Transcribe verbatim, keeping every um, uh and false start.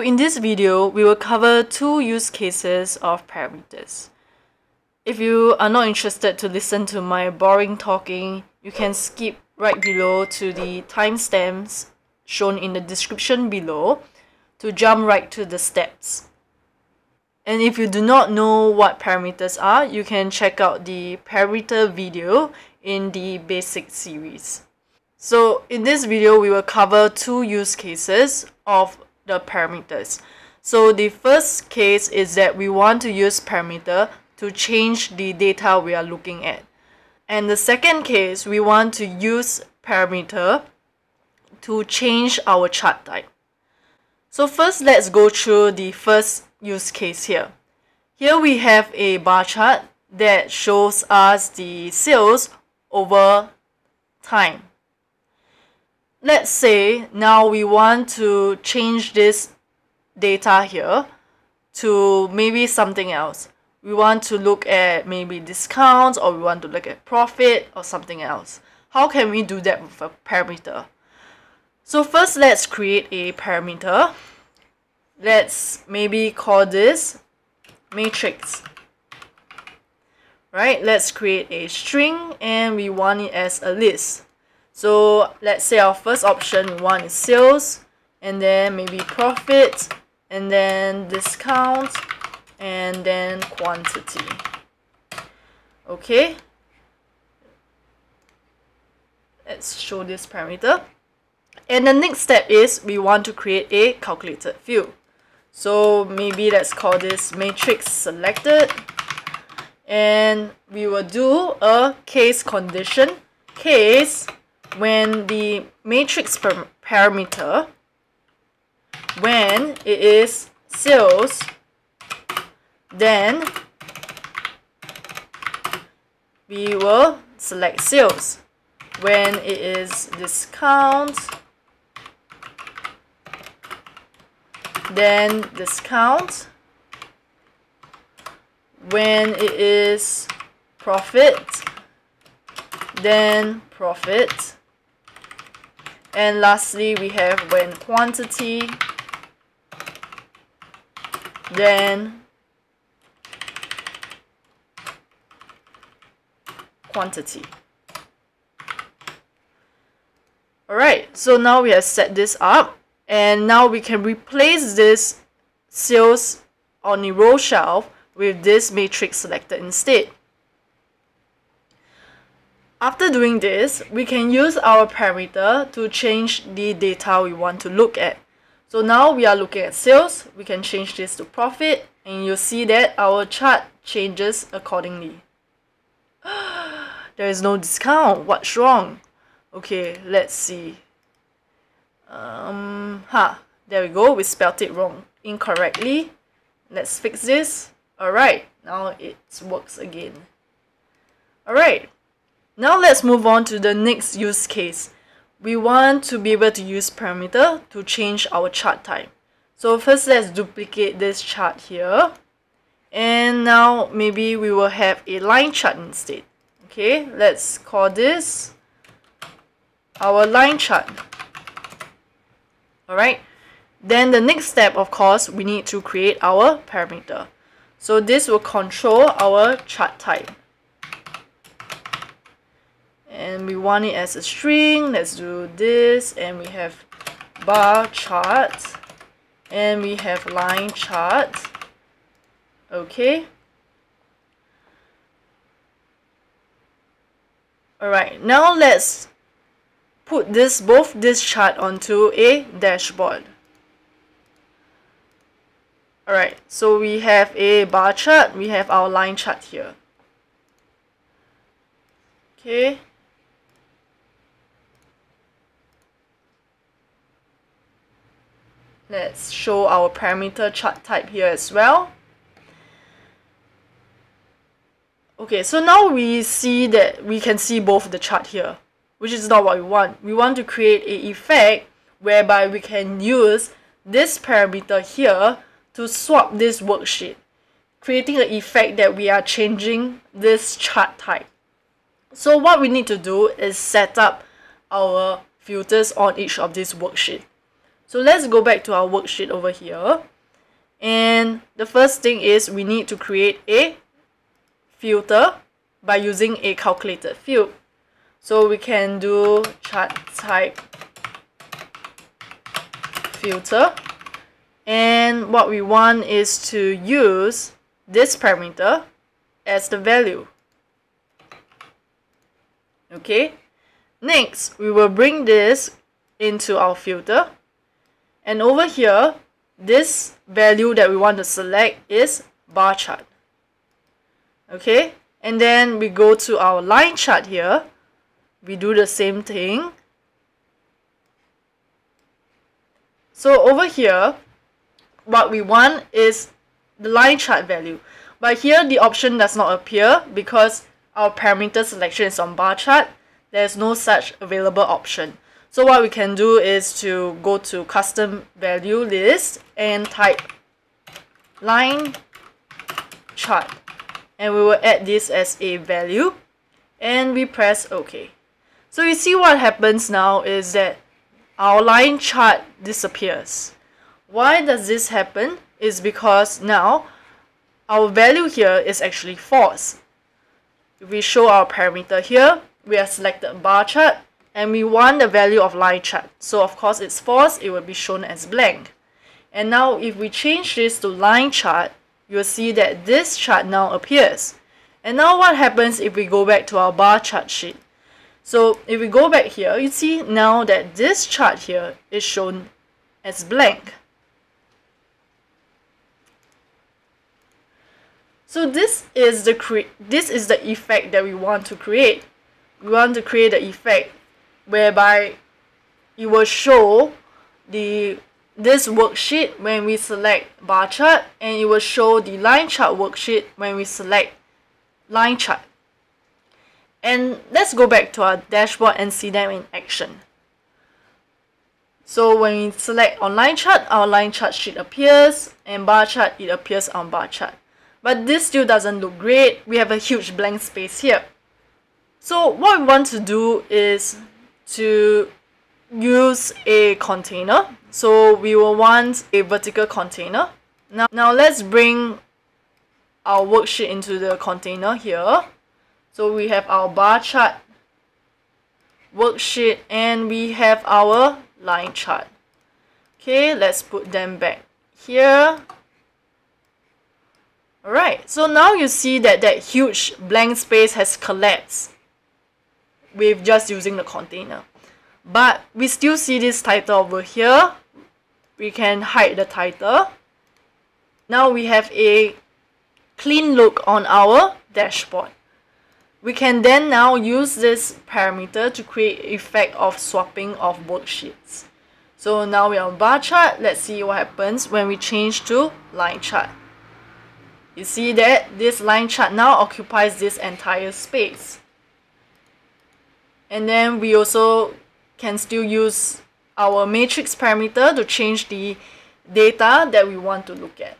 So in this video, we will cover two use cases of parameters. If you are not interested to listen to my boring talking, you can skip right below to the timestamps shown in the description below to jump right to the steps. And if you do not know what parameters are, you can check out the parameter video in the basic series. So in this video, we will cover two use cases of the parameters. So the first case is that we want to use parameter to change the data we are looking at. And the second case, we want to use parameter to change our chart type. So first, let's go through the first use case here. Here we have a bar chart that shows us the sales over time. Let's say now we want to change this data here to maybe something else. We want to look at maybe discounts, or we want to look at profit or something else. How can we do that with a parameter? So first, let's create a parameter. Let's maybe call this matrix. Right? Let's create a string and we want it as a list. So let's say our first option we want is sales, and then maybe profit, and then discount, and then quantity. Okay. Let's show this parameter. And the next step is we want to create a calculated field. So maybe let's call this matrix selected. And we will do a case condition. Case when the matrix parameter, when it is sales, then we will select sales. When it is discount, then discount. When it is profit, then profit. And lastly, we have when quantity, then quantity. Alright, so now we have set this up, and now we can replace this sales on the row shelf with this matrix selected instead. After doing this, we can use our parameter to change the data we want to look at. So now we are looking at sales, we can change this to profit, and you'll see that our chart changes accordingly. There is no discount, what's wrong? Okay, let's see. Um, ha, there we go, we spelt it wrong, incorrectly. Let's fix this. Alright, now it works again. Alright, now let's move on to the next use case. We want to be able to use parameter to change our chart type. So first, let's duplicate this chart here. And now maybe we will have a line chart instead. Okay, let's call this our line chart. Alright, then the next step, of course, we need to create our parameter. So this will control our chart type. And we want it as a string. Let's do this, and we have bar chart, and we have line chart. Okay. Alright, now let's put this both this chart onto a dashboard. Alright, so we have a bar chart, we have our line chart here. Okay. Let's show our parameter chart type here as well. Okay, so now we see that we can see both the chart here, which is not what we want. We want to create an effect whereby we can use this parameter here to swap this worksheet, creating an effect that we are changing this chart type. So what we need to do is set up our filters on each of these worksheets. So let's go back to our worksheet over here. And the first thing is we need to create a filter by using a calculated field. So we can do chart type filter. And what we want is to use this parameter as the value. Okay. Next, we will bring this into our filter. And over here, this value that we want to select is bar chart. Okay. And then we go to our line chart here. We do the same thing. So over here, what we want is the line chart value. But here the option does not appear because our parameter selection is on bar chart. There's no such available option. So what we can do is to go to custom value list and type line chart. And we will add this as a value. And we press OK. So you see what happens now is that our line chart disappears. Why does this happen? Is because now our value here is actually false. If we show our parameter here, we have selected bar chart and we want the value of line chart. So of course it's false, it will be shown as blank. And now if we change this to line chart, you'll see that this chart now appears. And now what happens if we go back to our bar chart sheet? So if we go back here, you see now that this chart here is shown as blank. So this is the cre this is the effect that we want to create. We want to create the effect whereby it will show the this worksheet when we select bar chart, and it will show the line chart worksheet when we select line chart. And let's go back to our dashboard and see them in action. So when we select on line chart, our line chart sheet appears, and bar chart, it appears on bar chart. But this still doesn't look great. We have a huge blank space here. So what we want to do is to use a container. So we will want a vertical container. Now, now let's bring our worksheet into the container here. So we have our bar chart worksheet and we have our line chart. Okay, let's put them back here. Alright, so now you see that that huge blank space has collapsed with just using the container. But we still see this title over here. We can hide the title. Now we have a clean look on our dashboard. We can then now use this parameter to create effect of swapping of worksheets. So now we are on bar chart. Let's see what happens when we change to line chart. You see that this line chart now occupies this entire space. And then we also can still use our matrix parameter to change the data that we want to look at.